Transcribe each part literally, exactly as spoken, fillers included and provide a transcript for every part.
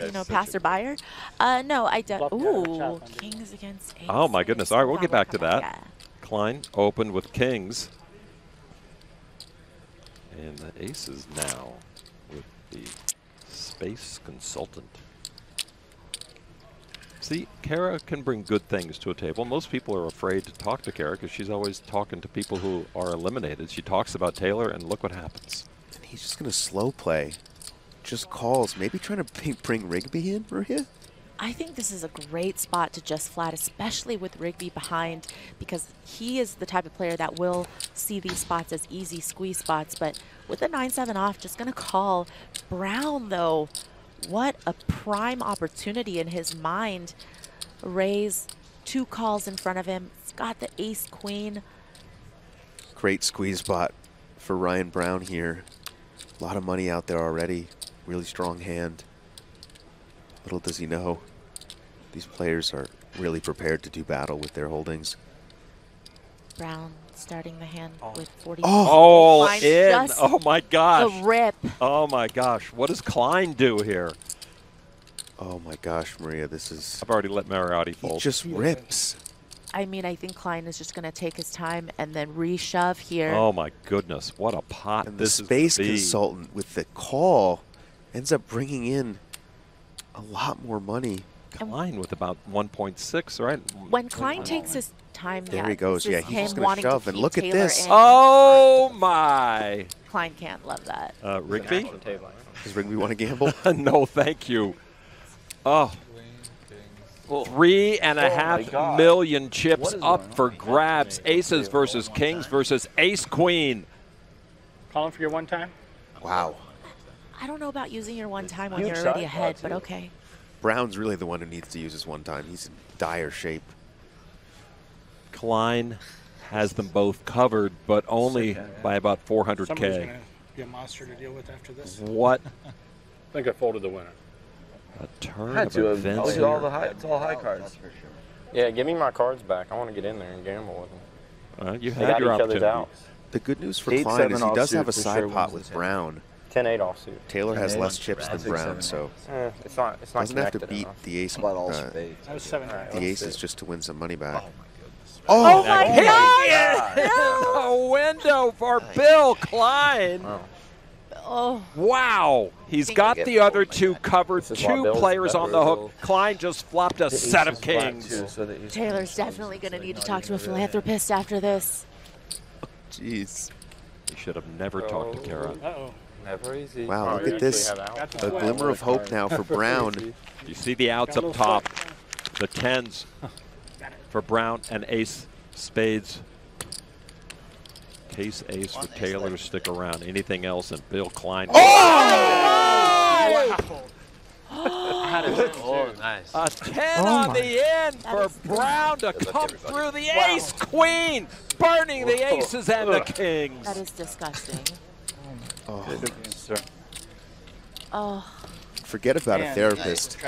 You know, passer buyer. Uh, no, I don't. Ooh, Kings against Ace. Oh my goodness! All right, we'll get back to that. Klein opened with Kings, and the Aces now with the Space Consultant. See, Kara can bring good things to a table. Most people are afraid to talk to Kara because she's always talking to people who are eliminated. She talks about Taylor, and look what happens. And he's just going to slow play. Just calls, maybe trying to bring Rigby in for you? I think this is a great spot to just flat, especially with Rigby behind, because he is the type of player that will see these spots as easy squeeze spots. But with the nine seven off, just going to call. Brown, though, what a prime opportunity in his mind. Raise two calls in front of him. He's got the ace-queen. Great squeeze spot for Ryan Brown here. A lot of money out there already. Really strong hand. Little does he know, these players are really prepared to do battle with their holdings. Brown starting the hand oh. with forty. Oh, all in. Oh my gosh. The rip. Oh my gosh. What does Klein do here? Oh my gosh, Maria, this is. I've already let Mariotti fold. He just rips. I mean, I think Klein is just going to take his time and then reshove here. Oh my goodness, what a pot! And this the space is consultant with the call. Ends up bringing in a lot more money. Klein with about one point six, right? When Klein takes his time, there yeah, he goes. Yeah, he's just going to shove. And look at this! Oh my! Klein can't love that. Uh, Rigby? Does Rigby want to gamble? No, thank you. Oh, three and a half million chips up for grabs. Aces versus Kings versus Ace Queen. Calling for your one time? Wow. I don't know about using your one time when you're already ahead, but okay. Brown's really the one who needs to use his one time. He's in dire shape. Klein has them both covered, but only by about four hundred K. Somebody's going to be a monster to deal with after this. What? I think I folded the winner. A turn of events here. All the high, it's all high cards. That's for sure. Yeah, give me my cards back. I want to get in there and gamble with them. Uh, you they had your opportunity. The good news for eight, Klein is he does have a side sure pot with ten. Brown. ten eight offsuit. Taylor ten has eight less eight chips than Brown, so eh, it's not. It's not doesn't have to beat enough. The ace. About all uh, spades. That was seven right, the ace is just to win some money back. Oh my goodness! Oh, oh my God! A window for Bill Klein. Wow. Oh. Wow. He's got the other two covered, two players on the hook. Klein just flopped a set of kings. Taylor's definitely going to need to talk to a philanthropist after this. Jeez. He should have never talked to Kara. Uh-oh. Never easy. Wow, look at this. A glimmer of hope now for Brown. You see the outs up top. The tens for Brown and ace spades. Case ace for Taylor to stick around. Anything else and Bill Klein. Oh! Wow. Oh, nice. A ten oh on the end for Brown to come through the wow. ace queen, burning the aces and the kings. That is disgusting. Oh. Oh. Forget about a therapist.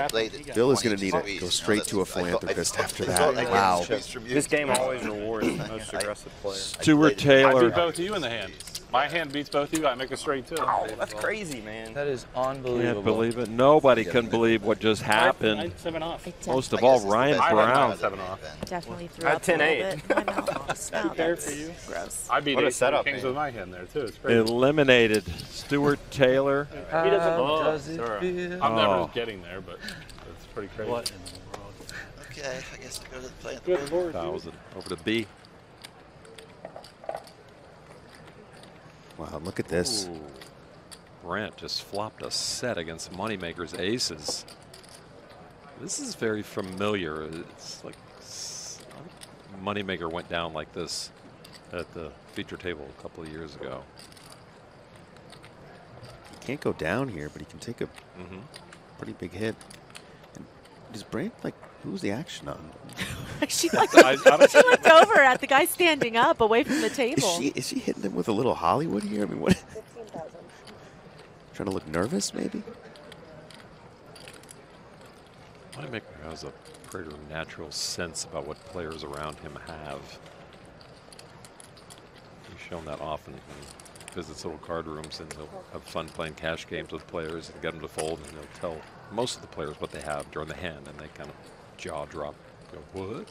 Bill is going to need it. Go straight to a philanthropist after that. Wow. This game always rewards the most aggressive player. Stuart Taylor. I beat both of you in the hand. My hand beats both of you. I make a straight two. Oh, that's crazy, man. That is unbelievable. Can't believe it. Nobody can believe what just happened. Most of all, Ryan Brown. Definitely threw up a little bit. My mouth smelled. That's gross. I beat eight kings with my hand there, too. It's crazy. Eliminated Stuart Taylor. He doesn't love. I'm never oh. getting there, but it's pretty crazy. What in the world? Okay, I guess I go to the play. Good Lord, thousand over to B. Wow, look at this. Ooh. Brent just flopped a set against Moneymaker's aces. This is very familiar. It's like Moneymaker went down like this at the feature table a couple of years ago. Can't go down here, but he can take a mm-hmm. pretty big hit. And does Brant, like, who's the action on? She, like, she looked over at the guy standing up away from the table. Is she, is she hitting him with a little Hollywood here? I mean, what? fifteen thousand. Trying to look nervous, maybe? Moneymaker has a pretty natural sense about what players around him have. He's shown that often. Visits little card rooms and he'll have fun playing cash games with players and get them to fold and he'll tell most of the players what they have during the hand, and they kind of jaw drop. Go, what?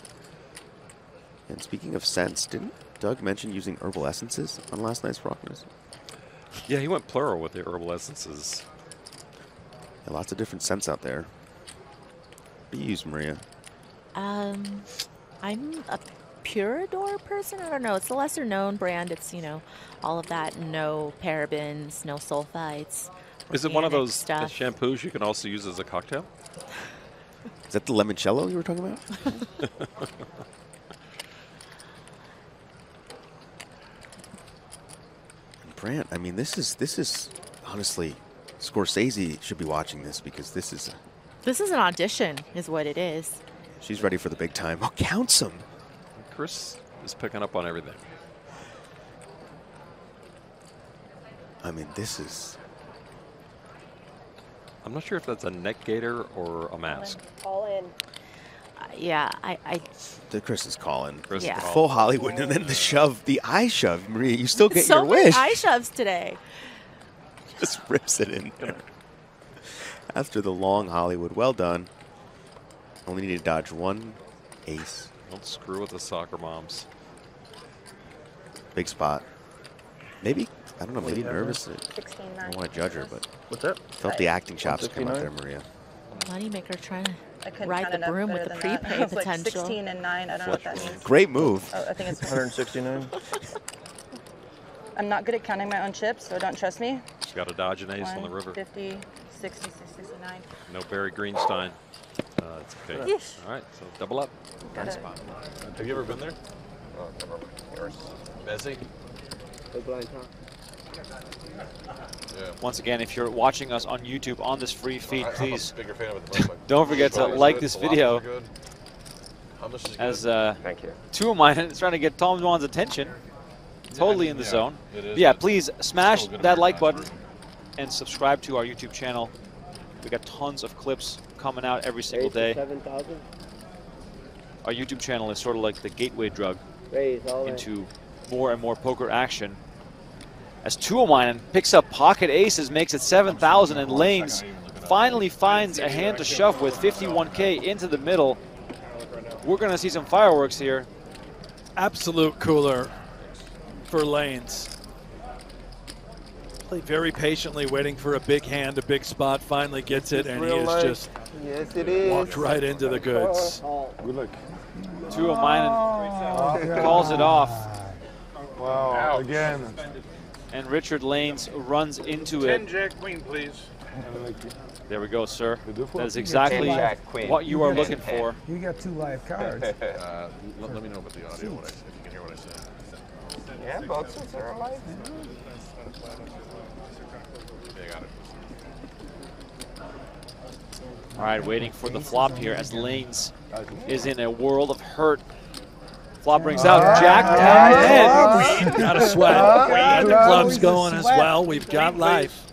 And speaking of scents, didn't Doug mention using herbal essences on last night's Rock News? Yeah, he went plural with the herbal essences. Yeah, lots of different scents out there. What do you use, Maria? Um, I'm a Purador person. I don't know. It's a lesser known brand. It's, you know, all of that. No parabens, no sulfites. Is it one of those stuff. shampoos you can also use as a cocktail? Is that the limoncello you were talking about? Brant, I mean, this is this is honestly, Scorsese should be watching this, because this is a, this is an audition, is what it is. She's ready for the big time. Oh, counts them. Chris is picking up on everything. I mean, this is... I'm not sure if that's a neck gaiter or a mask. All in. Uh, yeah, I... I the Chris is calling. Chris yeah. is calling. Full Hollywood, and then the shove, the eye shove. Maria, you still get so your wish. So many eye shoves today. Just rips it in there. After the long Hollywood, well done. Only need to dodge one ace. Don't screw with the soccer moms. Big spot. Maybe, I don't know, maybe nervous. It, I don't want to judge her, but what's up? Felt the acting chops come out there, Maria. Moneymaker trying to ride the broom with the prepay potential. Like sixteen and nine, I don't know what that means. Great move. Oh, I think it's one sixty-nine. I'm not good at counting my own chips, so don't trust me. She's got a dodge and ace on the river. fifty, sixty, sixty-nine. No Barry Greenstein. Uh, it's okay. Yes. All right, so double up. Nice spot. Have you ever been there? Oh, never mind. Busy? The blind, huh? Yeah. Once again, if you're watching us on YouTube on this free feed, please don't forget to like this video. As uh, Thank you. two of mine is trying to get Tom Dwan's attention. Totally in the yeah, zone. Is, yeah, please smash that like button and subscribe to our YouTube channel. We got tons of clips coming out every single day. Our YouTube channel is sort of like the gateway drug into more and more poker action. As Tuominen picks up pocket aces, makes it seven thousand, and Lanes finally finds a hand to shove with fifty-one K into the middle. We're going to see some fireworks here. Absolute cooler for Lanes. Played very patiently, waiting for a big hand, a big spot, finally gets it, and he is just yes, it is. walked right into the goods. Good luck. Tuominen calls it off. Wow, again. And Richard Lanes runs into it. ten jack queen, please. There we go, sir. That is exactly what you are looking for. You got two live cards. uh, let, let me know about the audio, what I, if you can hear what I said. Yeah, boxes are alive. All right, waiting for the flop here as Lanes is in a world of hurt. Flop brings out uh, Jack ten. We've got a sweat. Uh, we got the clubs going as well. We've got life.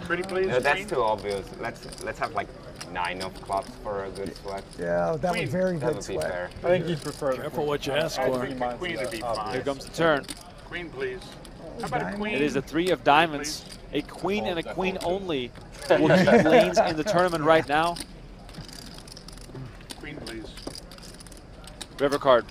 Pretty please. No, that's too obvious. Let's let's have like nine of clubs for a good sweat. Yeah, that was very that good sweat. Fair. I think you'd prefer. Careful what you ask for. Here comes the turn. Queen, please. How about a queen? It is a three of diamonds. A queen and a queen only will keep Lanes in the tournament right now. Queen, please. River card.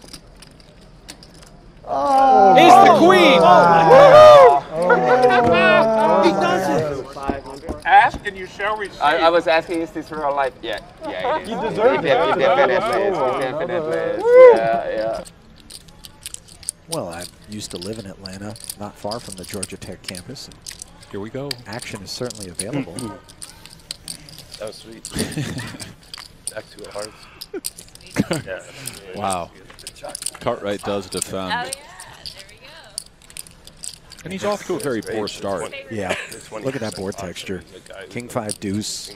Oh! Ace the queen! Oh, oh, he does it! Ask and you shall receive. I, I was asking, is this real life? Yeah, yeah, it is. You deserve it. Yeah, definitely. Yeah, yeah. Well, I used to live in Atlanta, not far from the Georgia Tech campus. And here we go. Action is certainly available. That was sweet. Back to our hearts. Yeah. Wow. Cartwright does defend. Oh, yeah. There we go. And he's off to a very poor start. Yeah. Look at that board texture. King five deuce.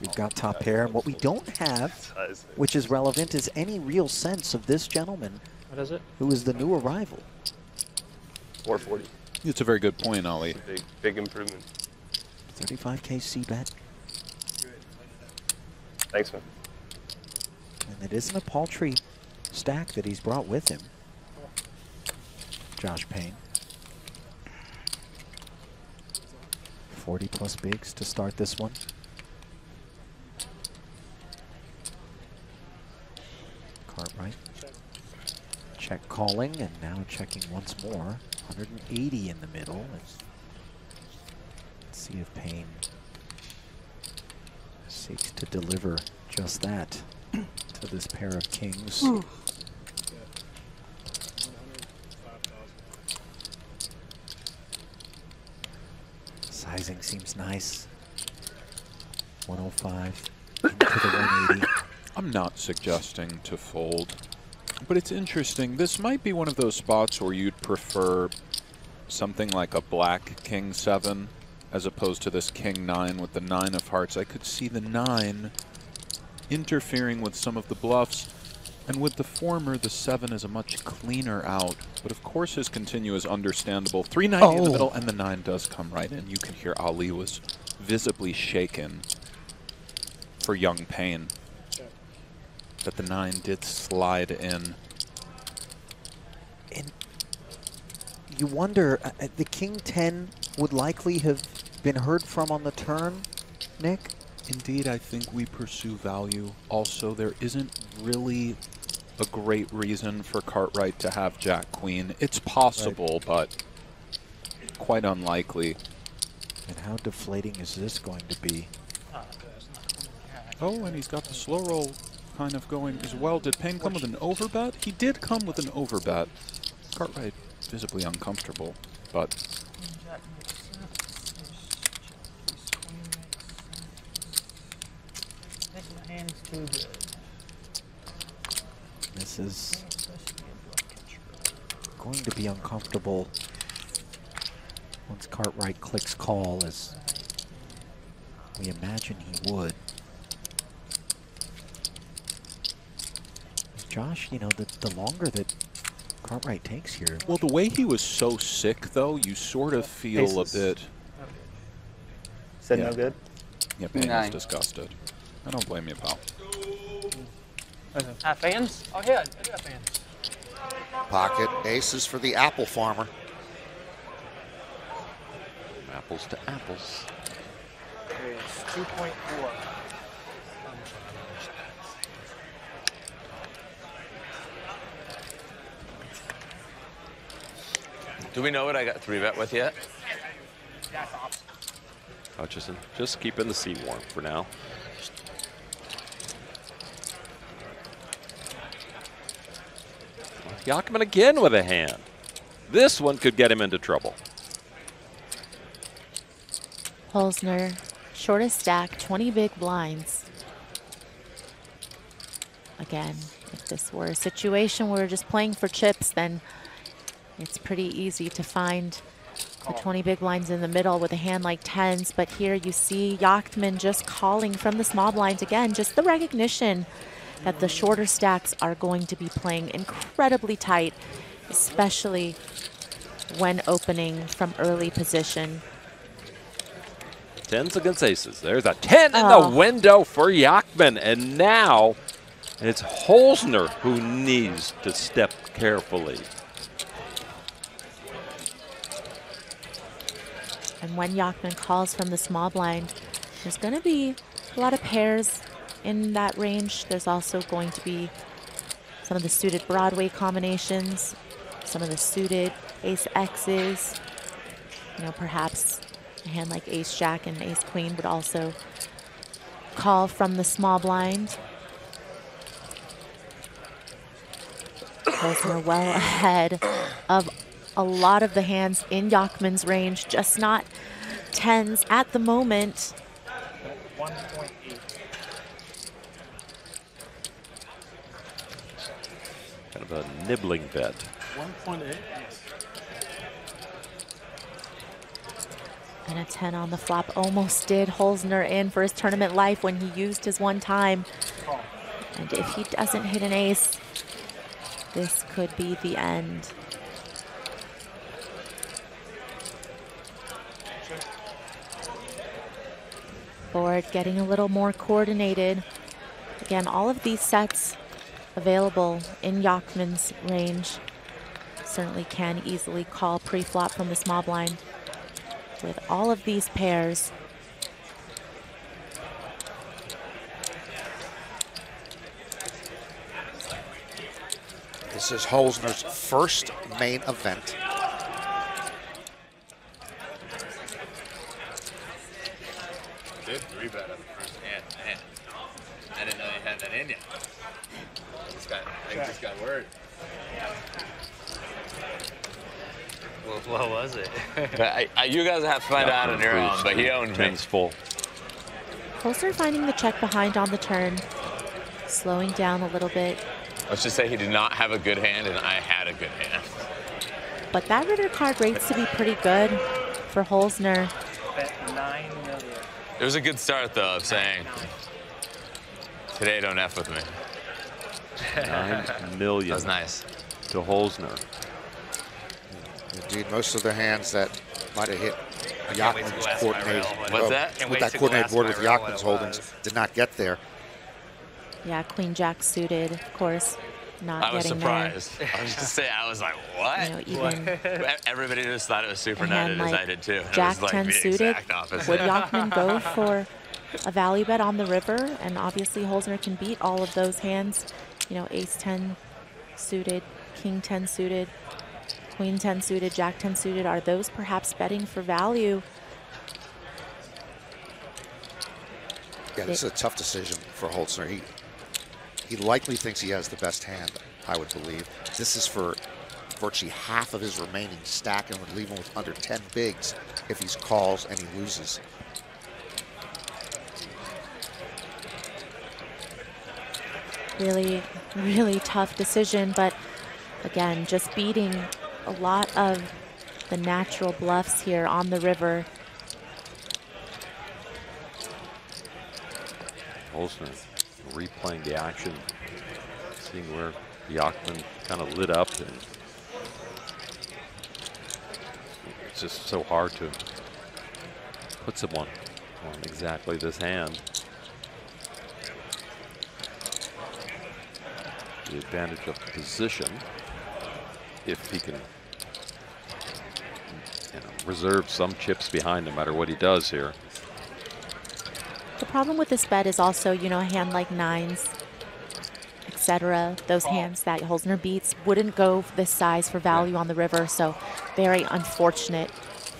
We've got top pair. And what we don't have, which is relevant, is any real sense of this gentleman. What is it? Who is the new arrival. four forty. It's a very good point, Ollie. Big, big improvement. thirty-five K C-bet. Thanks, man. And it isn't a paltry stack that he's brought with him. Josh Payne. forty plus bigs to start this one. Cartwright. Check calling, and now checking once more. one eighty in the middle. Let's see if Payne seeks to deliver just that to this pair of kings. Ooh. Sizing seems nice. one oh five into the one eighty. I'm not suggesting to fold, but it's interesting. This might be one of those spots where you'd prefer something like a black king seven as opposed to this king nine with the nine of hearts. I could see the nine interfering with some of the bluffs, and with the former, the seven is a much cleaner out. But of course, his continue is understandable. three ninety oh. in the middle, and the nine does come right in. You can hear Ali was visibly shaken for young Payne. But the nine did slide in. And you wonder, uh, the king ten would likely have been heard from on the turn, Nick? Indeed, I think we pursue value. Also, there isn't really a great reason for Cartwright to have jack queen. It's possible, right, but quite unlikely. And how deflating is this going to be? Oh, and he's got the slow roll kind of going as well. Did Payne come with an overbet? He did come with an overbet. Cartwright visibly uncomfortable, but this is going to be uncomfortable once Cartwright clicks call, as we imagine he would. Josh, you know, the, the longer that Cartwright takes here. Well, the way he was so sick, though, you sort of feel Aces. a bit. Said yeah. no good? Yeah, Payne Nine. is disgusted. I don't blame you, pal. I have fans? Oh, yeah, I do have fans. Pocket aces for the apple farmer. Apples to apples. It's two point four. Do we know what I got three bet with yet? Hutchison, just keeping the seat warm for now. Yachtman again with a hand. This one could get him into trouble. Holzner, shortest stack, twenty big blinds. Again, if this were a situation where we're just playing for chips, then it's pretty easy to find the twenty big blinds in the middle with a hand like tens, but here you see Yachtman just calling from the small blinds again, just the recognition that the shorter stacks are going to be playing incredibly tight, especially when opening from early position. Tens against aces. There's a ten oh. in the window for Yachtman, and now it's Holzner who needs to step carefully. And when Yachtman calls from the small blind, there's going to be a lot of pairs in that range. There's also going to be some of the suited Broadway combinations, some of the suited ace-X's. You know, perhaps a hand like ace-jack and ace-queen would also call from the small blind. Both are well ahead of a lot of the hands in Yachtman's range, just not tens at the moment. one point eight. Kind of a nibbling bet. one point eight. And a ten on the flop almost did Holzner in for his tournament life when he used his one time. And if he doesn't hit an ace, this could be the end. Board getting a little more coordinated. Again, all of these sets available in Yachtman's range certainly can easily call pre-flop from the small blind with all of these pairs. This is Holzner's first main event. Dude, three bet on the first hand. Man, I didn't know you had that in you. I just got, I just got word. Well, what was it? I, I, you guys have to find no, out on your own, but he owns me. Full. Holzner finding the check behind on the turn, slowing down a little bit. Let's just say he did not have a good hand, and I had a good hand. But that river card rates to be pretty good for Holzner. Bet nine million. It was a good start, though, of saying, today don't F with me. Nine million. That was nice. To Holzner. Indeed, most of the hands that might have hit Yachtman's coordinated, well, that? with that coordinated board with Yachtman's holdings did not get there. Yeah, Queen Jack suited, of course, not I getting there. I was surprised. I was just saying, I was like, what? You know, even everybody just thought it was super nutted, like, as I did too. Jack like ten suited. Would Yachtman go for a value bet on the river? And obviously, Holzner can beat all of those hands. You know, Ace ten suited, King ten suited, Queen ten suited, Jack ten suited. Are those perhaps betting for value? Yeah, this is a tough decision for Holzner. He, He likely thinks he has the best hand, I would believe. This is for virtually half of his remaining stack and would leave him with under ten bigs if he calls and he loses. Really, really tough decision, but again, just beating a lot of the natural bluffs here on the river. Holzner replaying the action, seeing where Yachtman kind of lit up, and it's just so hard to put someone on exactly this hand. The advantage of position, if he can, you know, reserve some chips behind no matter what he does here. The problem with this bet is also, you know, a hand like nines, et cetera. Those hands that Holzner beats wouldn't go this size for value on the river. So very unfortunate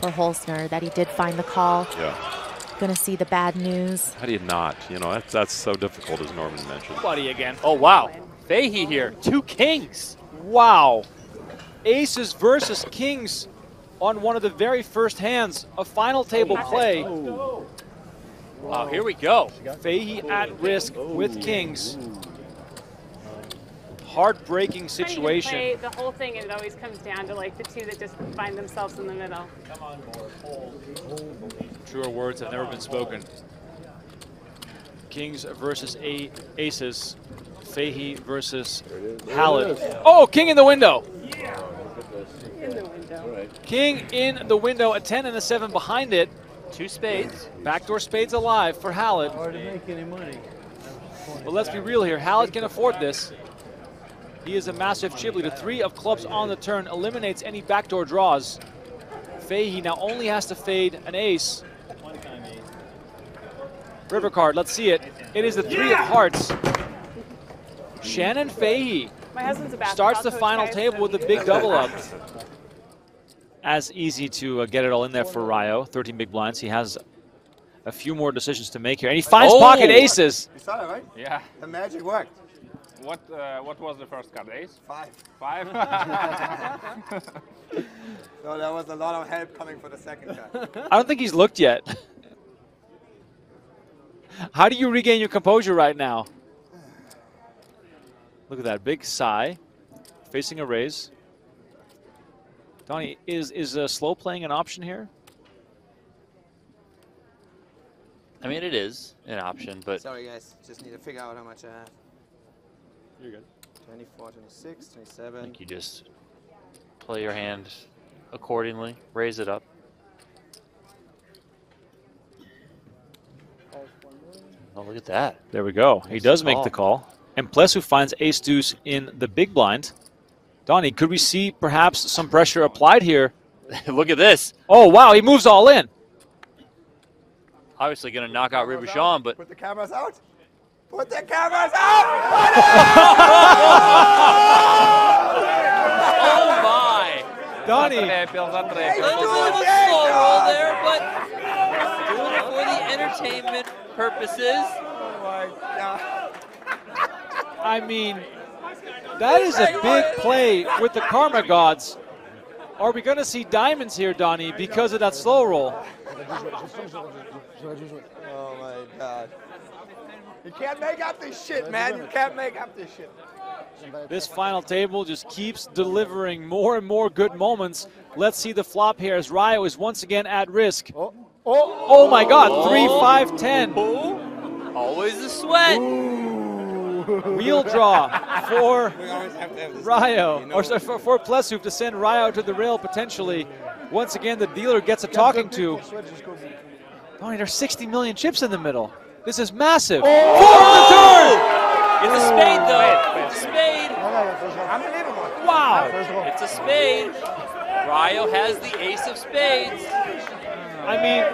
for Holzner that he did find the call. Yeah. Gonna see the bad news. How do you not? You know, that's, that's so difficult, as Norman mentioned. Buddy again. Oh, wow. Fahey here. Two kings. Wow. Aces versus kings on one of the very first hands of final table play. Oh. Wow, here we go. Fahey at risk with kings. Heartbreaking situation. Play, the whole thing, it always comes down to like the two that just find themselves in the middle. Truer words have never been spoken. Kings versus a aces. Fahey versus Hallett. Oh, king in the window. Yeah. In the window. King in the window, a ten and a seven behind it. Two spades, backdoor spades alive for Hallett. Hard to make any money. Well, let's be real here. Hallett can afford this. He is a massive chip leader. Three of clubs on the turn eliminates any backdoor draws. Fahey now only has to fade an ace. River card, let's see it. It is the three yeah. of hearts. Shannon Fahey My husband's a starts the final table with a big double up. As easy to uh, get it all in there for Ryo. thirteen big blinds. He has a few more decisions to make here, and he finds oh, pocket aces. You saw it, right? Yeah. The magic worked. What uh, What was the first card? Ace? Five. Five. So there was a lot of help coming for the second card. I don't think he's looked yet. How do you regain your composure right now? Look at that big sigh, facing a raise. Donnie, is is uh, slow playing an option here? I mean, it is an option, but sorry guys, just need to figure out how much I have. You're good. twenty-four, twenty-six, twenty-seven. I think you just play your hand accordingly, raise it up. Oh, look at that! There we go. He does make the call, and Plessu finds ace deuce in the big blind. Donnie, could we see perhaps some pressure applied here? Look at this. Oh, wow, he moves all in. Obviously going to knock out Riva Sean, but... Put the cameras out. Put the cameras out! Donnie. They do a slow roll there, but doing it for the entertainment purposes. Oh my God. I mean, that is a big play with the Karma Gods. Are we going to see diamonds here, Donnie, because of that slow roll? Oh my God. You can't make up this shit, man. You can't make up this shit. This final table just keeps delivering more and more good moments. Let's see the flop here as Ryo is once again at risk. Oh, oh, oh my God, oh. three, five, ten. Oh. Always the sweat. Ooh. Wheel draw for Ryo, you know, or sorry, for, for Plessu to send Ryo to the rail potentially. Once again, the dealer gets a talking to. Oh, there's sixty million chips in the middle. This is massive. Oh. Four of the turn. It's a spade, though. It's a spade. Wow. It's a spade. Ryo has the ace of spades. I mean,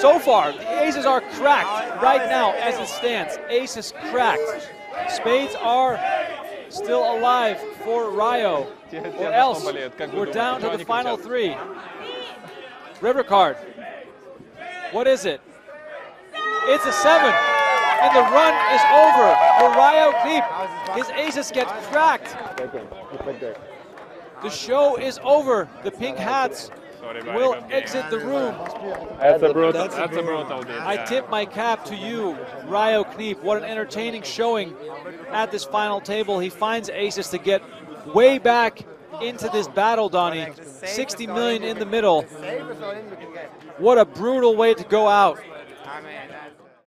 so far, the aces are cracked right now as it stands. Ace is cracked. Spades are still alive for Ryo, or else we're down to the final three. River card. What is it? It's a seven. And the run is over for Ryo Kniep. His aces get cracked. The show is over. The pink hats will exit the room. That's a brutal, that's a brutal day. I tip my cap to you, Ryo Kniep. What an entertaining showing at this final table. He finds aces to get way back into this battle, Donnie. sixty million in the middle. What a brutal way to go out.